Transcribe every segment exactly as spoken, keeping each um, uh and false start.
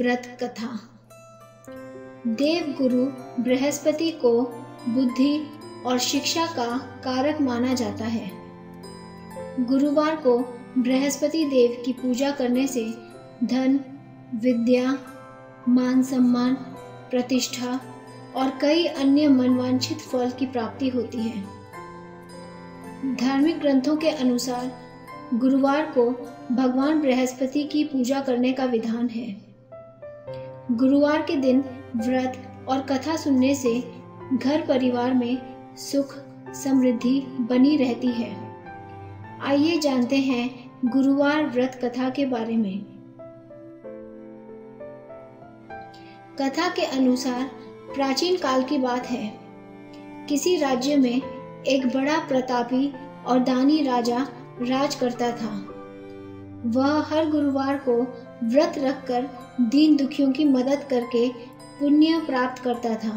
व्रत कथा। देव गुरु बृहस्पति को बुद्धि और शिक्षा का कारक माना जाता है। गुरुवार को बृहस्पति देव की पूजा करने से धन, विद्या, मान सम्मान, प्रतिष्ठा और कई अन्य मनवांछित फल की प्राप्ति होती है। धार्मिक ग्रंथों के अनुसार गुरुवार को भगवान बृहस्पति की पूजा करने का विधान है। गुरुवार के दिन व्रत और कथा सुनने से घर परिवार में सुख समृद्धि बनी रहती है। आइए जानते हैं गुरुवार व्रत कथा के बारे में। कथा के अनुसार प्राचीन काल की बात है। किसी राज्य में एक बड़ा प्रतापी और दानी राजा राज करता था। वह हर गुरुवार को व्रत रखकर दीन दुखियों की मदद करके पुण्य प्राप्त करता था,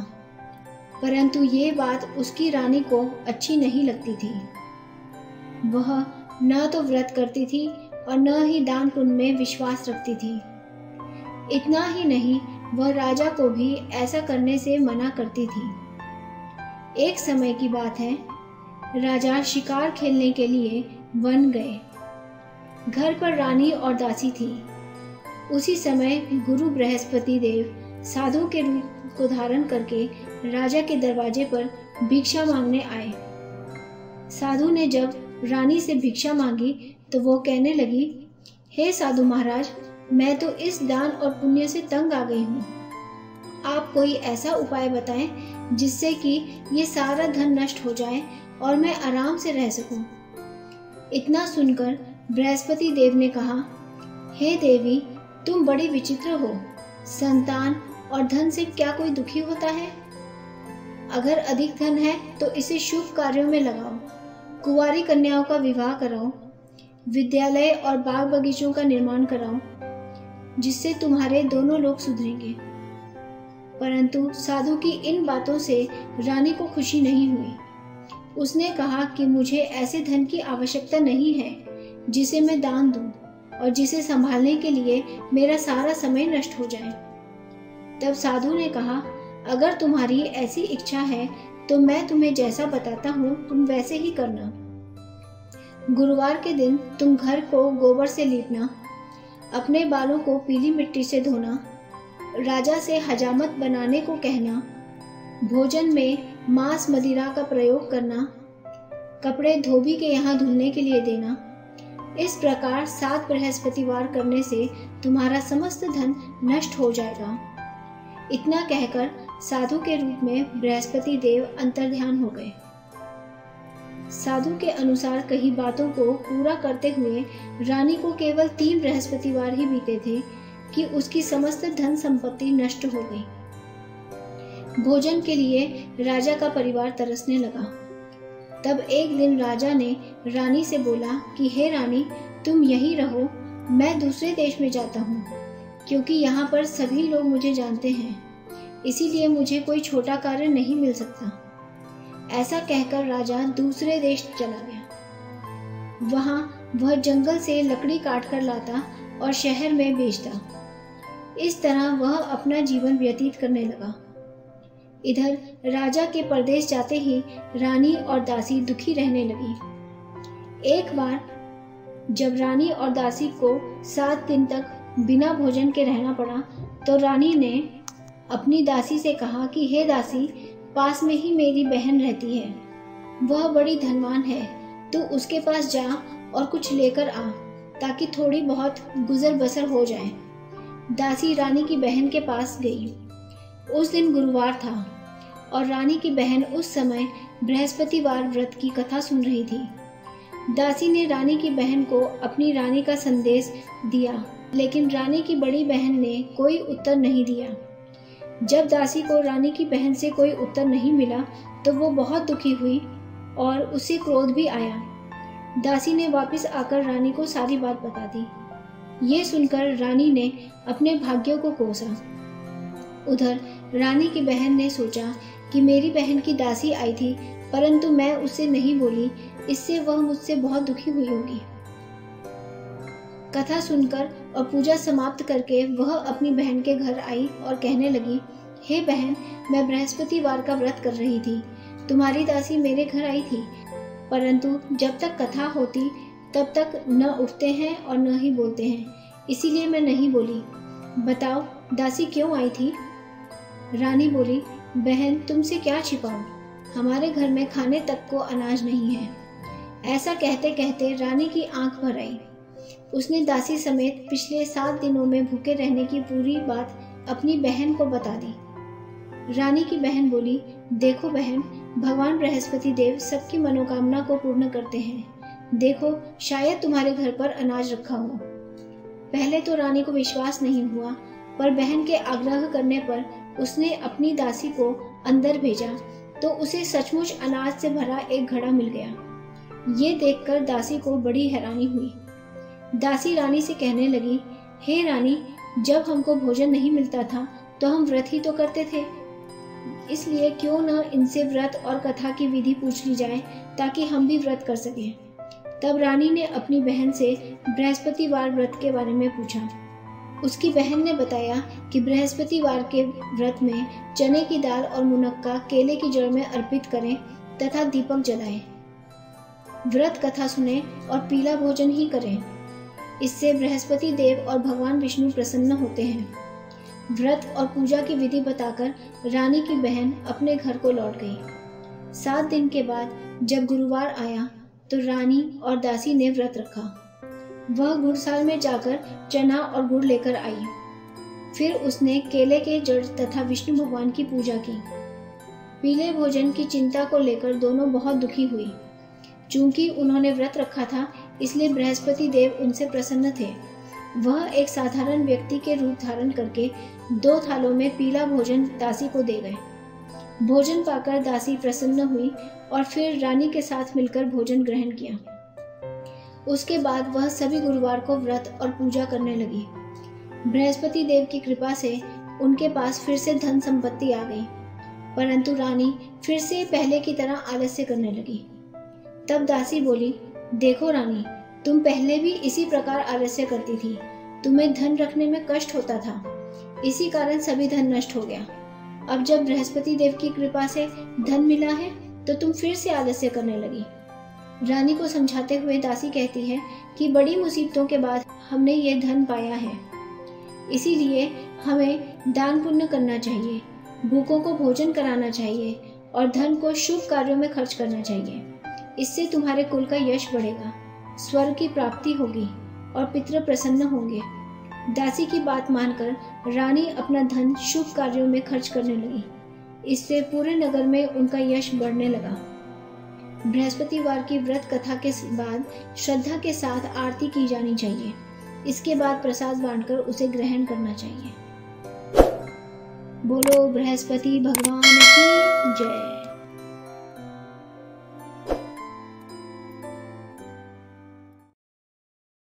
परंतु ये बात उसकी रानी को अच्छी नहीं लगती थी। वह न तो व्रत करती थी और न ही दान पुण्य में विश्वास रखती थी। इतना ही नहीं, वह राजा को भी ऐसा करने से मना करती थी। एक समय की बात है, राजा शिकार खेलने के लिए वन गए। घर पर रानी और दासी थी। उसी समय गुरु बृहस्पति देव साधु के रूप को धारण करके राजा के दरवाजे पर भिक्षा मांगने आए। साधु ने जब रानी से भिक्षा मांगी तो वो कहने लगी, हे साधु महाराज, मैं तो इस दान और पुण्य से तंग आ गई हूँ। आप कोई ऐसा उपाय बताएं जिससे कि ये सारा धन नष्ट हो जाए और मैं आराम से रह सकूं। इतना सुनकर बृहस्पति देव ने कहा, हे देवी, तुम बड़ी विचित्र हो। संतान और धन से क्या कोई दुखी होता है? अगर अधिक धन है तो इसे शुभ कार्यों में लगाओ, कुंवारी कन्याओं का विवाह कराओ, विद्यालय और बाग बगीचों का निर्माण कराओ, जिससे तुम्हारे दोनों लोग सुधरेंगे। परंतु साधु की इन बातों से रानी को खुशी नहीं हुई। उसने कहा कि मुझे ऐसे धन की आवश्यकता नहीं है जिसे मैं दान दूं और जिसे संभालने के लिए मेरा सारा समय नष्ट हो जाए। तब साधु ने कहा, अगर तुम्हारी ऐसी इच्छा है तो मैं तुम्हें जैसा बताता हूँ तुम वैसे ही करना। गुरुवार के दिन तुम घर को गोबर से लीपना, अपने बालों को पीली मिट्टी से धोना, राजा से हजामत बनाने को कहना, भोजन में मांस मदिरा का प्रयोग करना, कपड़े धोबी के यहाँ धुलने के लिए देना। इस प्रकार सात बृहस्पतिवार करने से तुम्हारा समस्त धन नष्ट हो जाएगा। इतना कहकर साधु के रूप में बृहस्पति देव अंतर्ध्यान हो गए। साधु के अनुसार कही बातों को पूरा करते हुए रानी को केवल तीन बृहस्पतिवार ही बीते थे कि उसकी समस्त धन संपत्ति नष्ट हो गई। भोजन के लिए राजा का परिवार तरसने लगा। तब एक दिन राजा ने रानी से बोला कि हे रानी, तुम यहीं रहो, मैं दूसरे देश में जाता हूँ, क्योंकि यहाँ पर सभी लोग मुझे जानते हैं, इसीलिए मुझे कोई छोटा कार्य नहीं मिल सकता। ऐसा कहकर राजा दूसरे देश चला गया। वहाँ वह जंगल से लकड़ी काट कर लाता और शहर में बेचता। इस तरह वह अपना जीवन व्यतीत करने लगा। इधर राजा के परदेश जाते ही रानी और दासी दुखी रहने लगी। एक बार जब रानी और दासी को सात दिन तक बिना भोजन के रहना पड़ा तो रानी ने अपनी दासी से कहा कि हे दासी, पास में ही मेरी बहन रहती है, वह बड़ी धनवान है, तू उसके पास जा और कुछ लेकर आ ताकि थोड़ी बहुत गुजर बसर हो जाए। दासी रानी की बहन के पास गई। उस दिन गुरुवार था और रानी की बहन उस समय बृहस्पतिवार व्रत की कथा सुन रही थी। दासी ने रानी की बहन को अपनी रानी का संदेश दिया, लेकिन रानी की बड़ी बहन ने कोई उत्तर नहीं दिया। जब दासी को रानी की बहन से कोई उत्तर नहीं मिला तो वो बहुत दुखी हुई और उसे क्रोध भी आया। दासी ने वापस आकर रानी को सारी बात बता दी। ये सुनकर रानी ने अपने भाग्य को कोसा। उधर रानी की बहन ने सोचा कि मेरी बहन की दासी आई थी, परंतु मैं उससे नहीं बोली, इससे वह मुझसे बहुत दुखी हुई होगी। कथा सुनकर और पूजा समाप्त करके वह अपनी बहन के घर आई और कहने लगी, हे बहन, मैं बृहस्पतिवार का व्रत कर रही थी। तुम्हारी दासी मेरे घर आई थी, परंतु जब तक कथा होती तब तक न उठते हैं और न ही बोलते हैं, इसीलिए मैं नहीं बोली। बताओ दासी क्यों आई थी? रानी बोली, बहन तुमसे क्या छिपाऊं, हमारे घर में खाने तक को अनाज नहीं है। ऐसा कहते कहते रानी की आंख भर आई। उसने दासी समेत पिछले सात दिनों में भूखे रहने की पूरी बात अपनी बहन को बता दी। रानी की बहन बोली, देखो बहन, भगवान बृहस्पति देव सबकी मनोकामना को पूर्ण करते हैं। देखो, शायद तुम्हारे घर पर अनाज रखा हो। पहले तो रानी को विश्वास नहीं हुआ, पर बहन के आग्रह करने पर उसने अपनी दासी को अंदर भेजा तो उसे सचमुच अनाज से भरा एक घड़ा मिल गया। ये देखकर दासी को बड़ी हैरानी हुई। दासी रानी से कहने लगी, हे रानी, जब हमको भोजन नहीं मिलता था तो हम व्रत ही तो करते थे, इसलिए क्यों न इनसे व्रत और कथा की विधि पूछ ली जाए ताकि हम भी व्रत कर सकें। तब रानी ने अपनी बहन से बृहस्पतिवार व्रत के बारे में पूछा। उसकी बहन ने बताया कि बृहस्पतिवार के व्रत में चने की दाल और मुनक्का केले की जड़ में अर्पित करें तथा दीपक जलाएं, व्रत कथा सुनें और पीला भोजन ही करें। इससे बृहस्पति देव और भगवान विष्णु प्रसन्न होते हैं। व्रत और पूजा की विधि बताकर रानी की बहन अपने घर को लौट गई। सात दिन के बाद जब गुरुवार आया तो रानी और दासी ने व्रत रखा। वह गुड़साल में जाकर चना और गुड़ लेकर आई। फिर उसने केले के जड़ तथा विष्णु भगवान की पूजा की। पीले भोजन की चिंता को लेकर दोनों बहुत दुखी हुई। चूंकि उन्होंने व्रत रखा था, इसलिए बृहस्पति देव उनसे प्रसन्न थे। वह एक साधारण व्यक्ति के रूप धारण करके दो थालों में पीला भोजन दासी को दे गए। भोजन पाकर दासी प्रसन्न हुई और फिर रानी के साथ मिलकर भोजन ग्रहण किया। उसके बाद वह सभी गुरुवार को व्रत और पूजा करने लगी। बृहस्पति देव की कृपा से उनके पास फिर से धन संपत्ति आ गई, परंतु रानी फिर से पहले की तरह आलस्य करने लगी। तब दासी बोली, देखो रानी, तुम पहले भी इसी प्रकार आलस्य करती थी। तुम्हें धन रखने में कष्ट होता था, इसी कारण सभी धन नष्ट हो गया। अब जब बृहस्पति देव की कृपा से धन मिला है तो तुम फिर से आलस्य करने लगी। रानी को समझाते हुए दासी कहती है कि बड़ी मुसीबतों के बाद हमने ये धन पाया है, इसीलिए हमें दान पुण्य करना चाहिए, भूखों को भोजन कराना चाहिए और धन को शुभ कार्यों में खर्च करना चाहिए। इससे तुम्हारे कुल का यश बढ़ेगा, स्वर्ग की प्राप्ति होगी और पितृ प्रसन्न होंगे। दासी की बात मानकर रानी अपना धन शुभ कार्यों में खर्च करने लगी। इससे पूरे नगर में उनका यश बढ़ने लगा। बृहस्पतिवार की व्रत कथा के बाद श्रद्धा के साथ आरती की जानी चाहिए। इसके बाद प्रसाद बांटकर उसे ग्रहण करना चाहिए। बोलो बृहस्पति भगवान की जय।